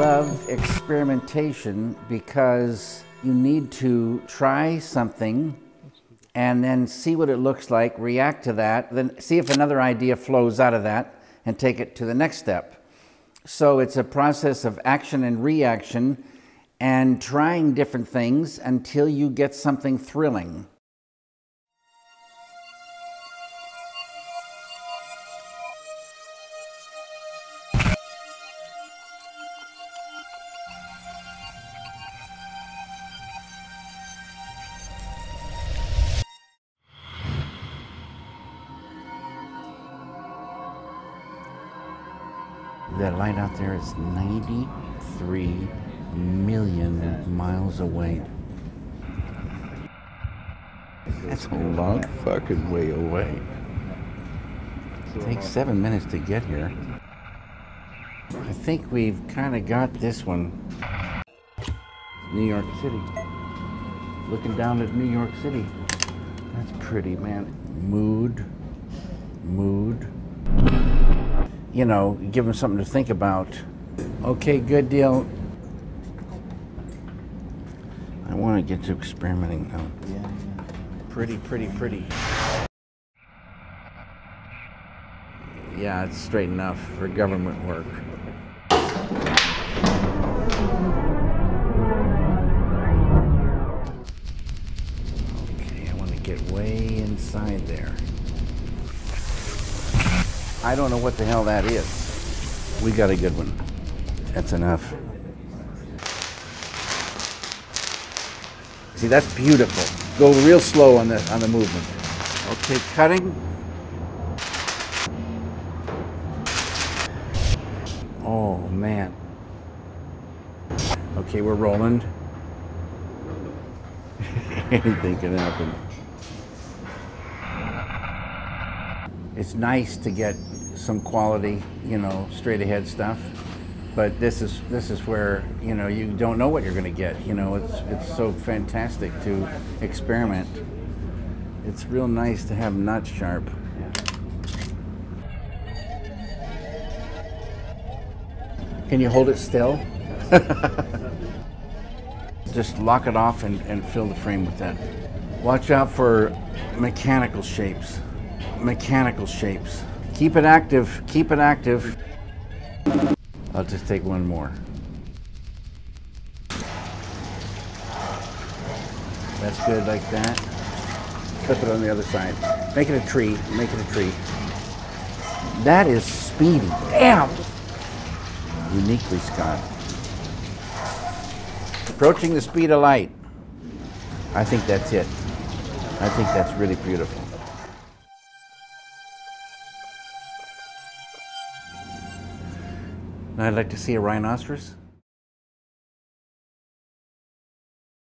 love experimentation because you need to try something and then see what it looks like, react to that, then see if another idea flows out of that and take it to the next step. So it's a process of action and reaction and trying different things until you get something thrilling. That light out there is 93 million miles away. That's a long fucking way away. It takes 7 minutes to get here. I think we've kind of got this one. New York City. Looking down at New York City. That's pretty, man. Mood. You know, give them something to think about. Okay, good deal. I want to get to experimenting now. Yeah. Pretty. Yeah, it's straight enough for government work. Okay, I want to get way inside there. I don't know what the hell that is. We got a good one. That's enough. See, that's beautiful. Go real slow on the movement. Okay, cutting. Oh, man. Okay, we're rolling. Anything can happen. It's nice to get some quality, you know, straight ahead stuff, but this is where, you know, you don't know what you're going to get. You know, it's so fantastic to experiment. It's real nice to have not sharp. Yeah. Can you hold it still? Just lock it off and fill the frame with that. Watch out for mechanical shapes. Keep it active, I'll just take one more. That's good like that. Flip it on the other side. Make it a tree, That is speedy, damn! Uniquely Scott. Approaching the speed of light. I think that's it. I think that's really beautiful. I'd like to see a rhinoceros.